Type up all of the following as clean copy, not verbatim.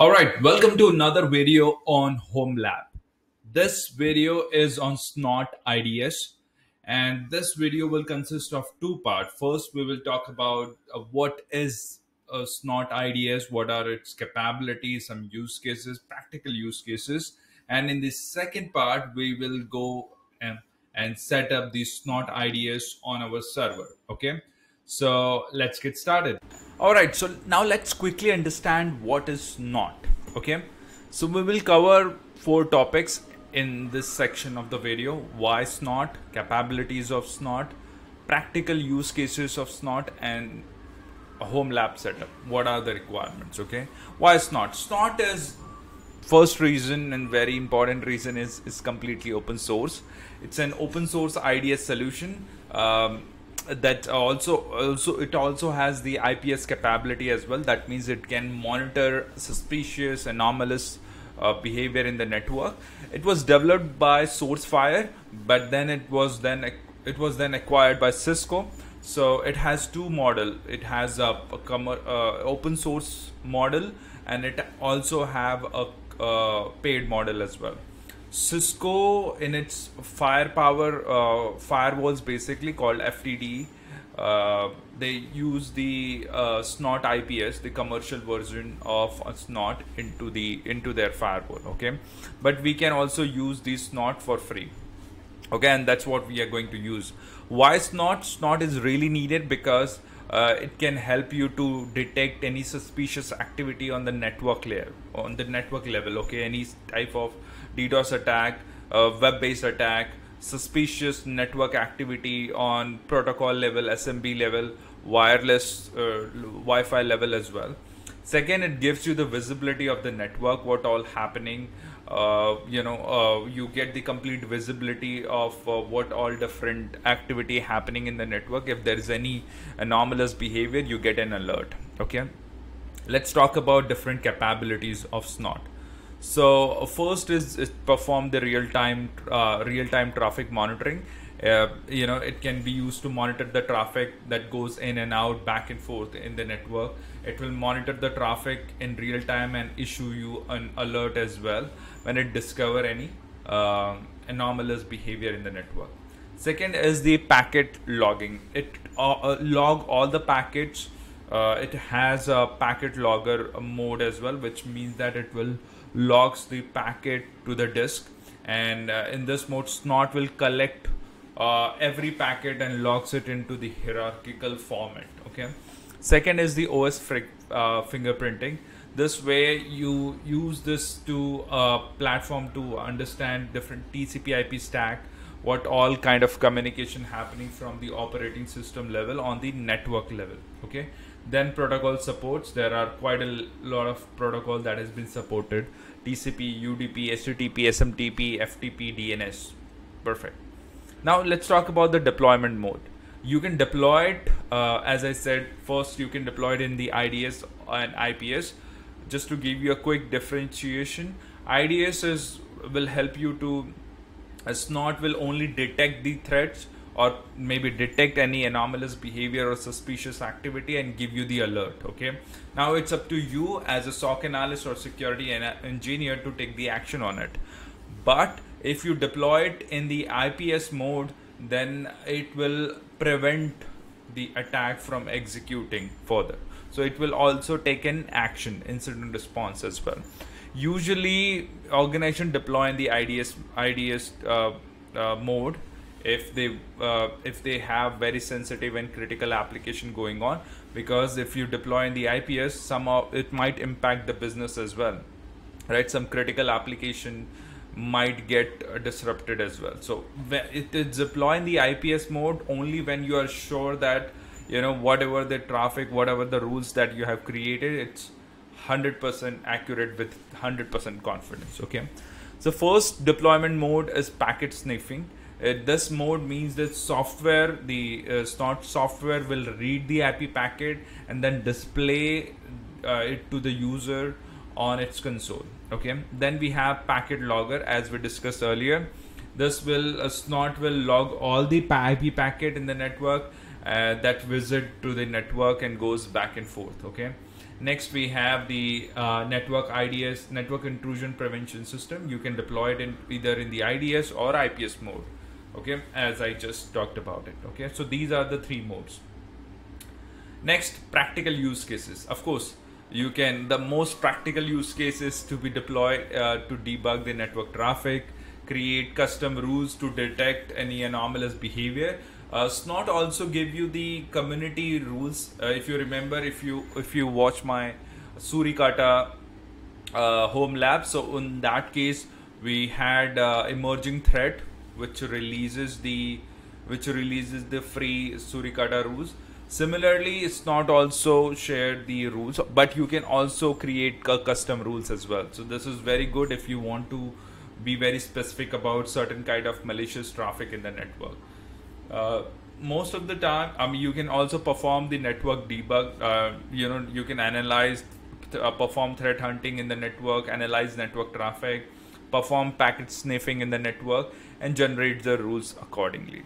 All right, welcome to another video on Home Lab. This video is on Snort IDS, and this video will consist of two parts. First, we will talk about what is Snort IDS, what are its capabilities, some use cases, practical use cases. And in the second part, we will go and set up the Snort IDS on our server, okay? So let's get started. All right, so now let's quickly understand what is Snort, okay? So we will cover four topics in this section of the video: why Snort, capabilities of Snort, practical use cases of Snort, and a home lab setup. What are the requirements, okay? Why Snort? Snort is, first reason and very important reason, is completely open source. It's an open source IDS solution. That also has the IPS capability as well. That means it can monitor suspicious, anomalous behavior in the network. It was developed by Sourcefire, but then it was then acquired by Cisco. So it has two model. It has a open source model, and it also have a paid model as well. Cisco, in its firepower firewalls, basically called FTD, they use the Snort IPS, the commercial version of Snort, into their firewall. Okay, but we can also use the Snort for free. Okay, and that's what we are going to use. Why Snort? Snort is really needed because it can help you to detect any suspicious activity on the network layer, on the network level. Okay, any type of DDoS attack, web-based attack, suspicious network activity on protocol level, SMB level, wireless Wi-Fi level as well. Second, it gives you the visibility of the network, what all happening. You get the complete visibility of what all different activity happening in the network. If there is any anomalous behavior, you get an alert. Okay, let's talk about different capabilities of Snort. So first is it perform the real-time traffic monitoring. It can be used to monitor the traffic that goes in and out, back and forth in the network. It will monitor the traffic in real time and issue you an alert as well when it discover any anomalous behavior in the network. Second is the packet logging. It log all the packets. It has a packet logger mode as well, which means that it will logs the packet to the disk, and in this mode Snort will collect every packet and logs it into the hierarchical format. Okay. Second is the OS fingerprinting. This way you use this to platform to understand different TCP/IP stack, what all kind of communication happening from the operating system level on the network level. Okay. Then protocol supports. There are quite a lot of protocol that has been supported: TCP, UDP, HTTP, SMTP, FTP, DNS. Perfect. Now let's talk about the deployment mode. You can deploy it, as I said, first you can deploy it in the IDS and IPS. Just to give you a quick differentiation, IDS will help you to, Snort will only detect the threats or maybe detect any anomalous behavior or suspicious activity and give you the alert, okay? Now it's up to you as a SOC analyst or security engineer to take the action on it. But if you deploy it in the IPS mode, then it will prevent the attack from executing further. So it will also take an action, incident response as well. Usually organization deploy in the IDS mode if they have very sensitive and critical application going on, because if you deploy in the IPS, somehow it might impact the business as well, right? Some critical application might get disrupted as well. So it is deployed in the IPS mode only when you are sure that, you know, whatever the traffic, whatever the rules that you have created, it's 100% accurate with 100% confidence. Okay, so first deployment mode is packet sniffing. This mode means that software, the Snort software will read the IP packet and then display it to the user on its console. Okay, then we have packet logger, as we discussed earlier. This will, Snort will log all the IP packet in the network that visit to the network and goes back and forth. Okay, Next, we have the network IDS, network intrusion prevention system. You can deploy it in either in the IDS or IPS mode, okay, as I just talked about it. Okay, so these are the three modes. Next, practical use cases. Of course, you can, the most practical use cases to be deployed to debug the network traffic, create custom rules to detect any anomalous behavior. Snort also give you the community rules. If you remember, if you watch my Suricata home lab, so in that case we had emerging threat which releases the free Suricata rules. Similarly, Snort also shared the rules, but you can also create custom rules as well. So this is very good if you want to be very specific about certain kind of malicious traffic in the network. Most of the time, I mean, you can also perform the network debug. You know, you can analyze, perform threat hunting in the network, analyze network traffic, perform packet sniffing in the network, and generate the rules accordingly.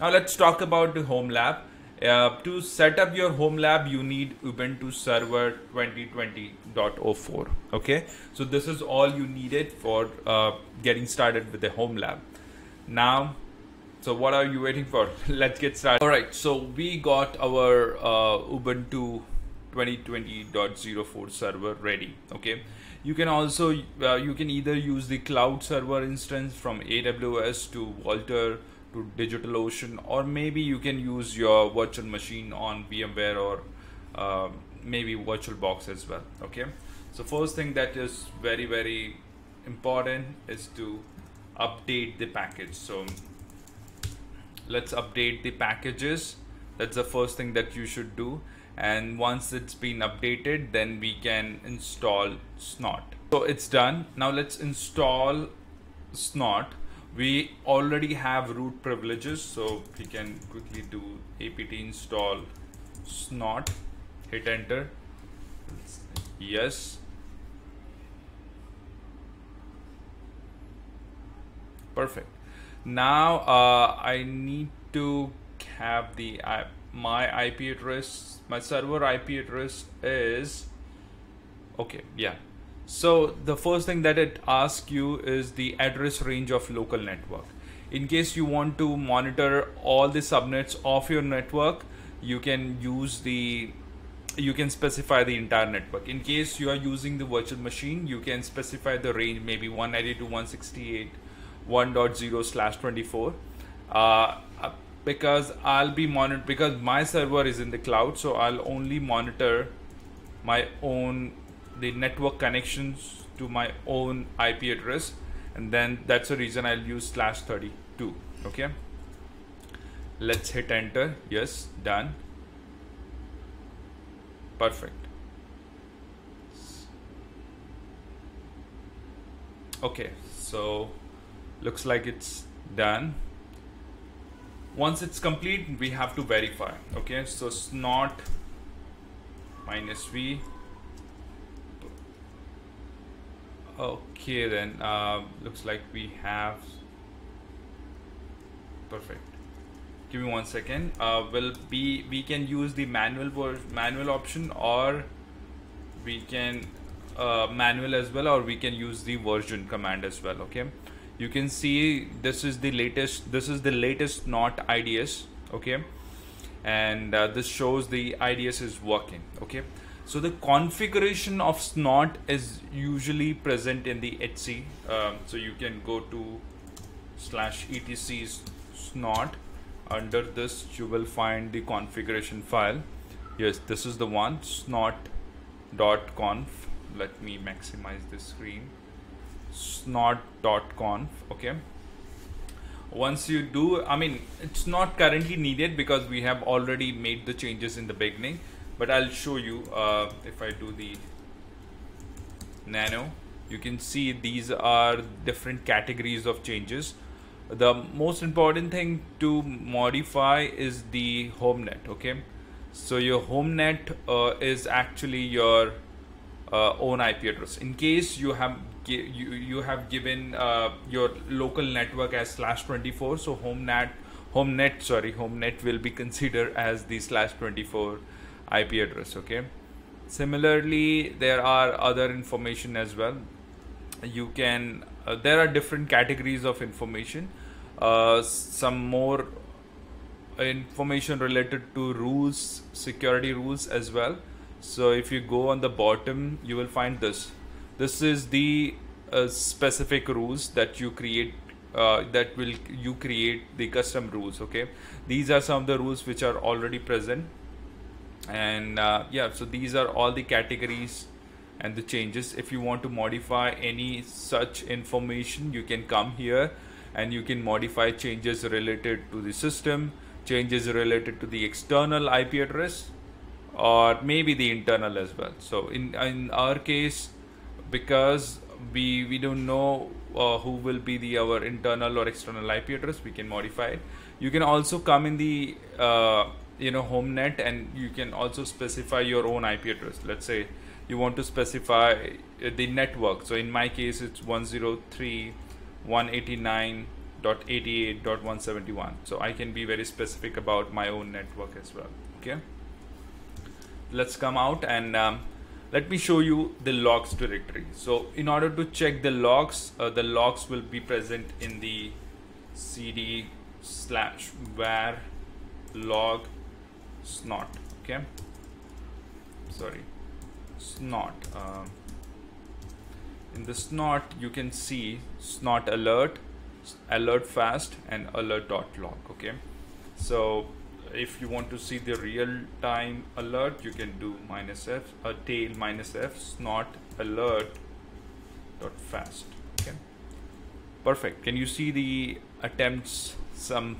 Now let's talk about the home lab. To set up your home lab, you need Ubuntu server 2020.04. okay, so this is all you needed for getting started with the home lab. Now, so what are you waiting for? Let's get started. All right, so we got our Ubuntu 2020.04 server ready. Okay, you can also you can either use the cloud server instance from AWS to Walter to DigitalOcean, or maybe you can use your virtual machine on VMware or maybe VirtualBox as well. Okay, so first thing that is very, very important is to update the package. So let's update the packages. That's the first thing that you should do, and once it's been updated, then we can install Snort. So it's done. Now let's install Snort. We already have root privileges, so we can quickly do apt install snort, hit enter, yes, perfect. Now I need to have the my IP address, my server IP address is, okay, yeah. So the first thing that it asks you is the address range of local network. In case you want to monitor all the subnets of your network, you can use the, you can specify the entire network. In case you are using the virtual machine, you can specify the range, maybe 192.168.1.0/24. Because I'll be monitored, because my server is in the cloud, so I'll only monitor my own, the network connections to my own IP address, and then that's the reason I'll use /32. Okay, let's hit enter, yes, done, perfect. Okay, so looks like it's done. Once it's complete, we have to verify. Okay, so snort -v. Okay, then looks like we have, perfect. Give me 1 second. We can use the manual option, or we can manual as well, or we can use the version command as well. Okay, you can see this is the latest. This is the latest Snort IDS. Okay, and this shows the IDS is working. Okay. So the configuration of Snort is usually present in the etc. So you can go to /etc/snort. Under this, you will find the configuration file. Yes, this is the one, snort.conf. Let me maximize the screen. Snort.conf. Okay. Once you do, I mean, it's not currently needed because we have already made the changes in the beginning. But I'll show you. If I do the nano, you can see these are different categories of changes. The most important thing to modify is the home net. Okay, so your home net is actually your own IP address. In case you have given your local network as /24, so home net will be considered as the /24 IP address. Okay, Similarly, there are other information as well. You can there are different categories of information. Some more information related to rules, security rules as well. So if you go on the bottom, you will find this. This is the specific rules that you create, that you create the custom rules. Okay, these are some of the rules which are already present, and yeah, so these are all the categories and the changes. If you want to modify any such information, you can come here and you can modify changes related to the system, changes related to the external IP address, or maybe the internal as well. So in our case, because we don't know who will be our internal or external IP address, we can modify it. You can also come in the home net, and you can also specify your own IP address. Let's say you want to specify the network. So in my case, it's 103.189.88.171. So I can be very specific about my own network as well. Okay, let's come out and let me show you the logs directory. So in order to check the logs will be present in the cd/var log snort. Okay, sorry, snort. In the snort, you can see snort alert, alert fast, and alert.log. Okay, so if you want to see the real time alert, you can do -f, a tail -f snort alert.fast. Okay, perfect. Can you see the attempts? Some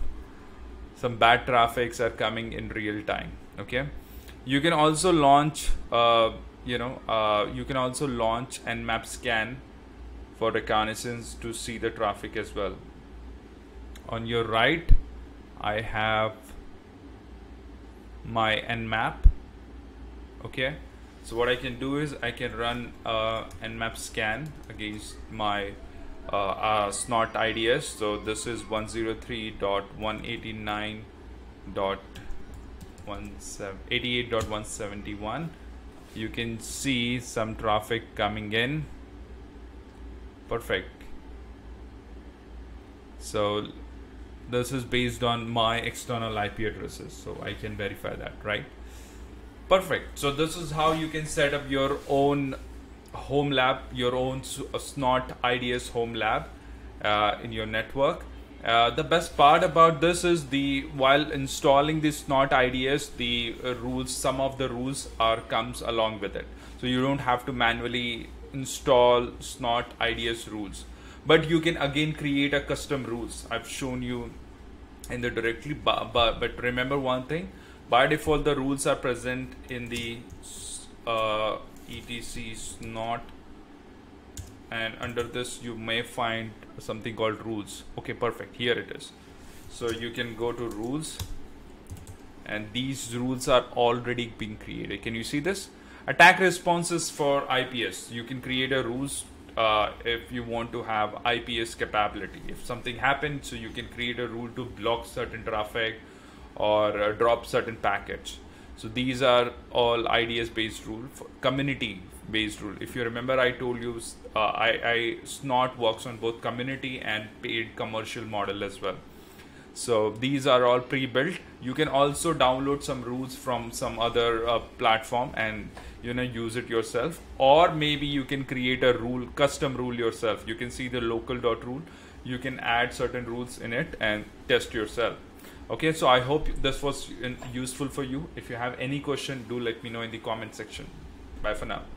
bad traffics are coming in real time. Okay, you can also launch Nmap scan for reconnaissance to see the traffic as well. On your right, I have my Nmap. Okay, so what I can do is I can run Nmap scan against my snort IDS. So this is 103.189.88.171. You can see some traffic coming in. Perfect. So this is based on my external IP addresses, so I can verify that, right? Perfect. So this is how you can set up your own home lab, your own snort IDS home lab in your network. The best part about this is while installing this snort IDS, the rules, some of the rules comes along with it. So you don't have to manually install snort IDS rules. But you can again create a custom rules. I've shown you in the directory, but remember one thing, by default the rules are present in the etc snort, and under this you may find something called rules. Okay, perfect, here it is. So you can go to rules, and these rules are already being created. Can you see this? Attack responses for IPS. You can create a rules if you want to have IPS capability. If something happens, so you can create a rule to block certain traffic or drop certain packets. So these are all IDS based rule, for community based rule. If you remember, I told you snort works on both community and paid commercial model as well. So these are all pre-built. You can also download some rules from some other platform and use it yourself, or maybe you can create a rule, custom rule yourself. You can see the local.rule. You can add certain rules in it and test yourself. Okay, so I hope this was useful for you. If you have any question, do let me know in the comment section. Bye for now.